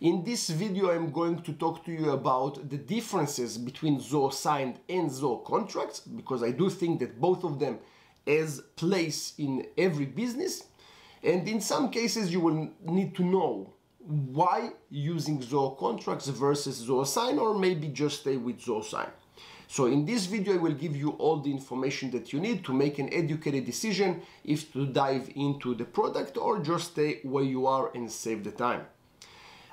In this video, I'm going to talk to you about the differences between Zoho Sign and Zoho Contracts, because I do think that both of them has place in every business. And in some cases, you will need to know why using Zoho Contracts versus Zoho Sign, or maybe just stay with Zoho Sign. So in this video, I will give you all the information that you need to make an educated decision if to dive into the product or just stay where you are and save the time.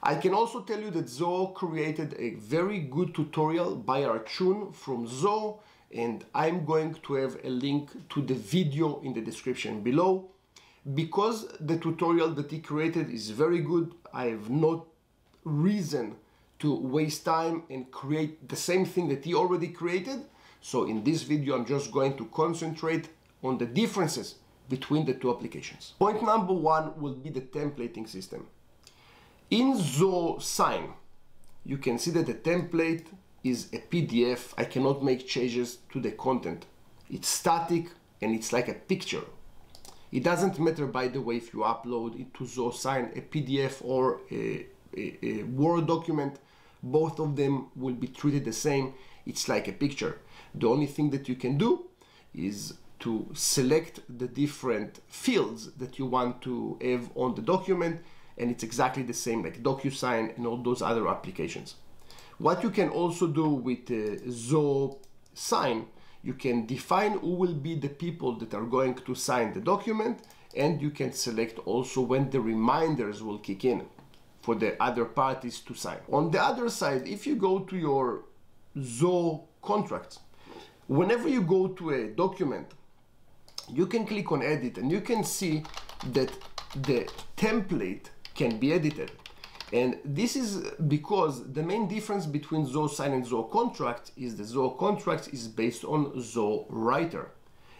I can also tell you that Zoho created a very good tutorial by Archun from Zoho, and I'm going to have a link to the video in the description below. Because the tutorial that he created is very good, I have no reason to waste time and create the same thing that he already created. So in this video, I'm just going to concentrate on the differences between the two applications. Point number one will be the templating system. In Zoho Sign, you can see that the template is a PDF. I cannot make changes to the content. It's static and it's like a picture. It doesn't matter, by the way, if you upload it to Zoho Sign, a PDF or a Word document, both of them will be treated the same. It's like a picture. The only thing that you can do is to select the different fields that you want to have on the document, and it's exactly the same like DocuSign and all those other applications. What you can also do with Zoho Sign, you can define who will be the people that are going to sign the document, and you can select also when the reminders will kick in for the other parties to sign. On the other side, if you go to your Zoho Contracts, whenever you go to a document, you can click on edit and you can see that the template can be edited. And this is because the main difference between Zoho Sign and Zoho Contracts is the Zoho Contracts is based on Zoho Writer.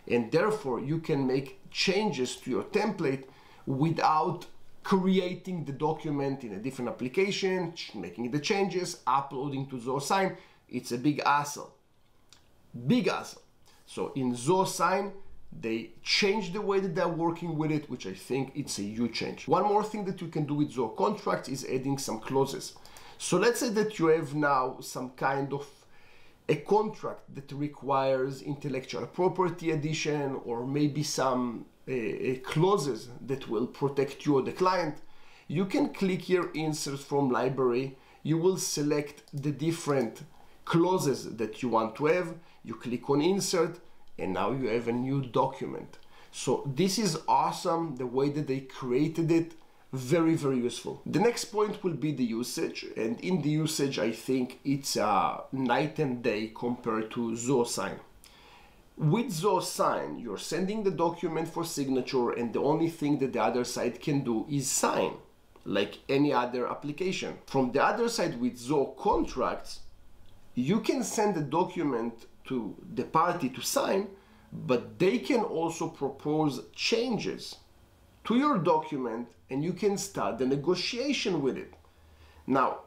And therefore you can make changes to your template without creating the document in a different application, making the changes, uploading to Zoho Sign. It's a big hassle. Big hassle. So in Zoho Sign, they changed the way that they're working with it, which I think it's a huge change. One more thing that you can do with Zoho Contracts is adding some clauses. So let's say that you have now some kind of a contract that requires intellectual property addition, or maybe some clauses that will protect you or the client. You can click here, insert from library. You will select the different clauses that you want to have. You click on insert, and now you have a new document. So this is awesome, the way that they created it. Very, very useful. The next point will be the usage. And in the usage, I think it's night and day compared to Zoho Sign. With Zoho Sign, you're sending the document for signature, and the only thing that the other side can do is sign, like any other application. From the other side, with Zoho Contracts, you can send the document to the party to sign, but they can also propose changes to your document, and you can start the negotiation with it. Now,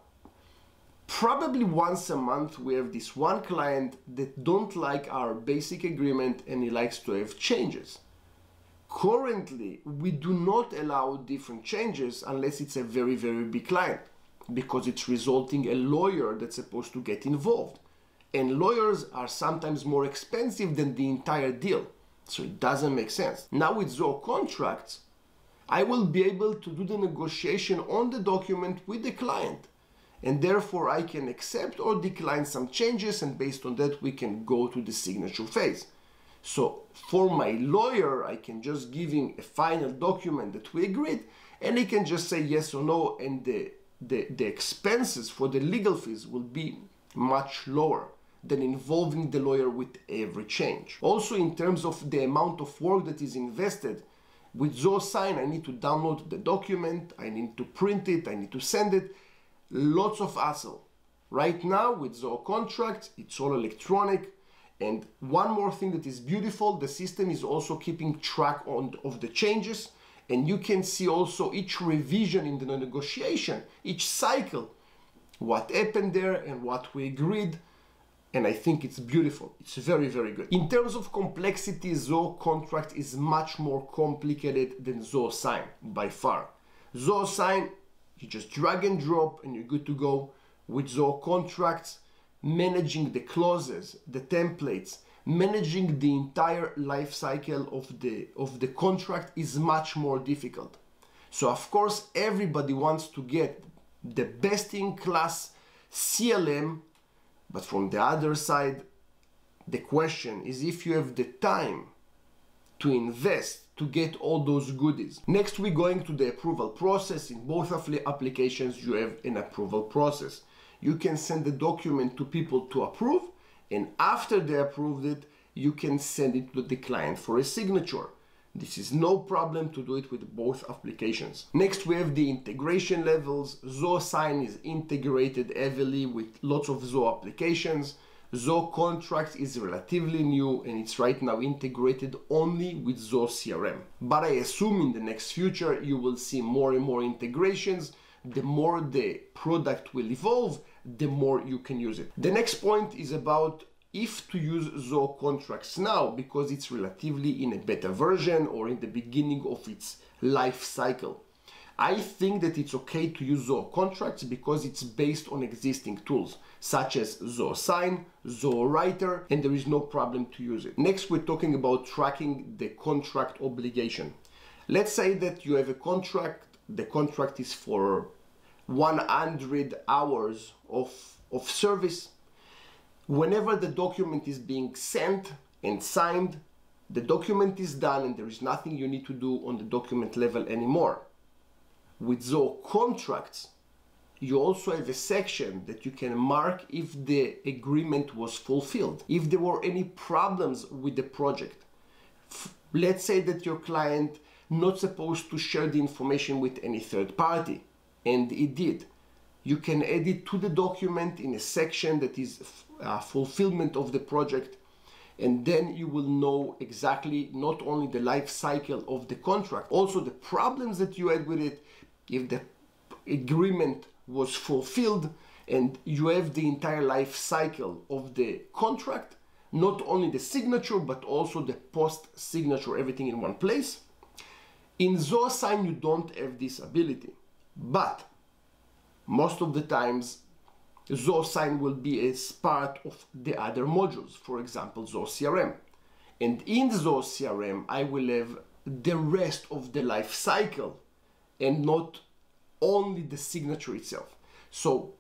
probably once a month we have this one client that don't like our basic agreement and he likes to have changes. Currently, we do not allow different changes unless it's a very, very big client, because it's resulting a lawyer that's supposed to get involved. And lawyers are sometimes more expensive than the entire deal. So it doesn't make sense. Now with Zoho Contracts, I will be able to do the negotiation on the document with the client. And therefore I can accept or decline some changes, and based on that we can go to the signature phase. So for my lawyer, I can just give him a final document that we agreed, and he can just say yes or no, and the expenses for the legal fees will be much lower than involving the lawyer with every change. Also, in terms of the amount of work that is invested, with Zoho Sign, I need to download the document, I need to print it, I need to send it. Lots of hassle. Right now, with Zoho Contracts, it's all electronic. And one more thing that is beautiful, the system is also keeping track of the changes, and you can see also each revision in the negotiation, each cycle, what happened there and what we agreed. And I think it's beautiful. It's very, very good. In terms of complexity, Zoho Contract is much more complicated than Zoho Sign by far. Zoho Sign You just drag and drop and you're good to go with Zoho Contracts, managing the clauses, the templates, managing the entire life cycle of the contract is much more difficult. So of course everybody wants to get the best in class CLM, but from the other side, the question is if you have the time to invest to get all those goodies. Next, we're going to the approval process. In both of the applications, you have an approval process. You can send the document to people to approve, and after they approved it, you can send it to the client for a signature. This is no problem to do it with both applications. Next, we have the integration levels. Zoho Sign is integrated heavily with lots of Zoho applications. Zoho Contracts is relatively new and it's right now integrated only with Zoho CRM. But I assume in the next future you will see more and more integrations. The more the product will evolve, the more you can use it. The next point is about if to use Zoho Contracts now because it's relatively in a beta version or in the beginning of its life cycle. I think that it's okay to use Zoho Contracts because it's based on existing tools such as Zoho Sign, Zoho Writer, and there is no problem to use it. Next, we're talking about tracking the contract obligation. Let's say that you have a contract. The contract is for 100 hours of service. Whenever the document is being sent and signed, the document is done and there is nothing you need to do on the document level anymore. With Zoho Contracts, you also have a section that you can mark if the agreement was fulfilled, if there were any problems with the project. Let's say that your client not supposed to share the information with any third party, and it did. You can add it to the document in a section that is fulfillment of the project, and then you will know exactly not only the life cycle of the contract, also the problems that you had with it, if the agreement was fulfilled, and you have the entire life cycle of the contract, not only the signature, but also the post-signature, everything in one place. In Zoho Sign, you don't have this ability, but most of the times, Zoho Sign will be as part of the other modules, for example, Zoho CRM. And in Zoho CRM, I will have the rest of the life cycle and not only the signature itself. So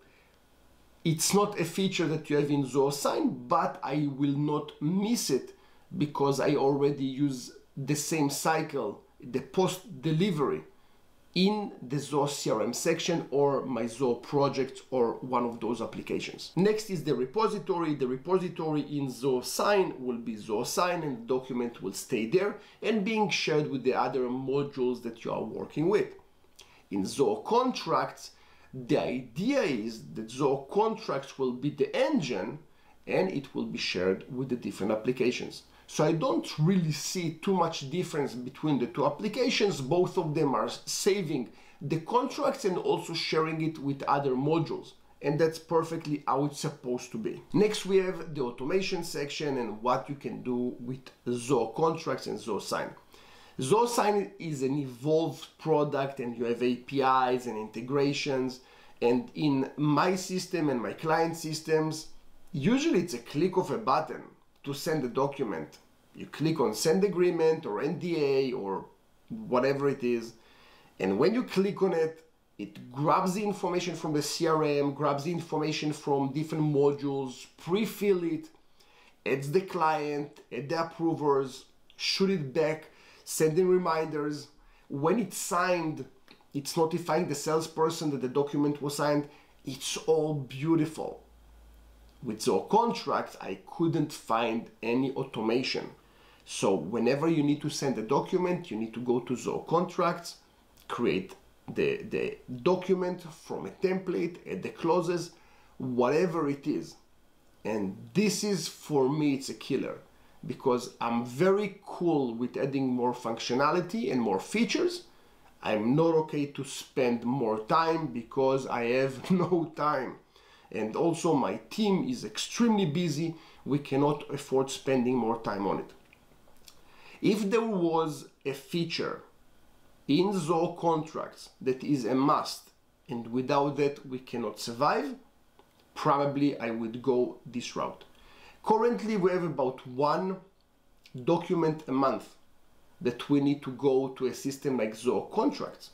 it's not a feature that you have in Zoho Sign, but I will not miss it because I already use the same cycle, the post-delivery, in the Zoho CRM section or my Zoho project or one of those applications. Next is the repository. The repository in Zoho Sign will be Zoho Sign and the document will stay there and being shared with the other modules that you are working with. In Zoho Contracts, the idea is that Zoho Contracts will be the engine and it will be shared with the different applications. So I don't really see too much difference between the two applications. Both of them are saving the contracts and also sharing it with other modules. And that's perfectly how it's supposed to be. Next, we have the automation section and what you can do with Zoho Contracts and Zoho Sign. Zoho Sign is an evolved product and you have APIs and integrations. And in my system and my client systems, usually it's a click of a button to send a document. You click on send agreement or NDA or whatever it is, and when you click on it, it grabs the information from the CRM, grabs the information from different modules, pre-fill it, adds the client, add the approvers, shoot it back, sending reminders. When it's signed, it's notifying the salesperson that the document was signed. It's all beautiful. With Zoho Contracts, I couldn't find any automation. So whenever you need to send a document, you need to go to Zoho Contracts, create the document from a template, add the clauses, whatever it is. And this is, for me, it's a killer because I'm very cool with adding more functionality and more features. I'm not okay to spend more time because I have no time. And also my team is extremely busy. We cannot afford spending more time on it. If there was a feature in Zoho Contracts that is a must and without that we cannot survive, probably I would go this route. Currently we have about one document a month that we need to go to a system like Zoho Contracts,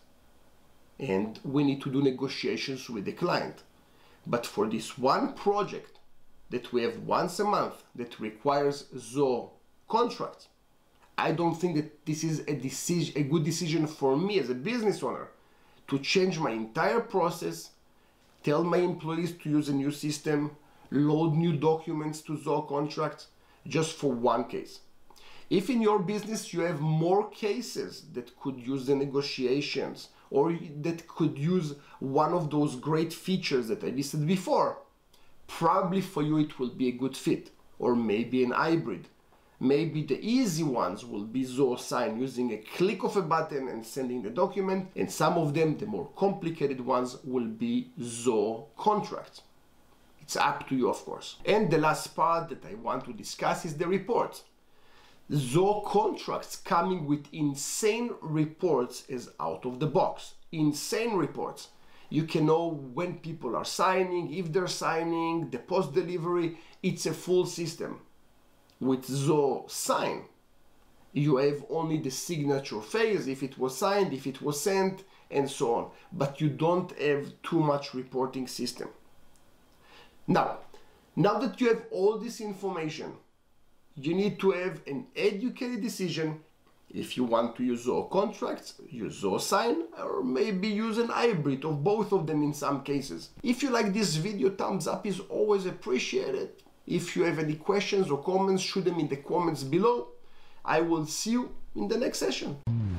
and we need to do negotiations with the client. But for this one project that we have once a month that requires Zoho Contracts, I don't think that this is a good decision for me as a business owner to change my entire process, tell my employees to use a new system, load new documents to Zoho Contracts just for one case. If in your business you have more cases that could use the negotiations or that could use one of those great features that I listed before, probably for you it will be a good fit, or maybe an hybrid. Maybe the easy ones will be Zoho Sign, using a click of a button and sending the document, and some of them, the more complicated ones, will be Zoho Contracts. It's up to you, of course. And the last part that I want to discuss is the report. Zoho Contracts coming with insane reports is out of the box. Insane reports. You can know when people are signing, if they're signing, the post delivery. It's a full system. With Zoho Sign, you have only the signature phase, if it was signed, if it was sent, and so on. But you don't have too much reporting system. Now that you have all this information, you need to have an educated decision. If you want to use Zoho Contracts, use Zoho Sign, or maybe use an hybrid of both of them in some cases. If you like this video, thumbs up is always appreciated. If you have any questions or comments, shoot them in the comments below. I will see you in the next session.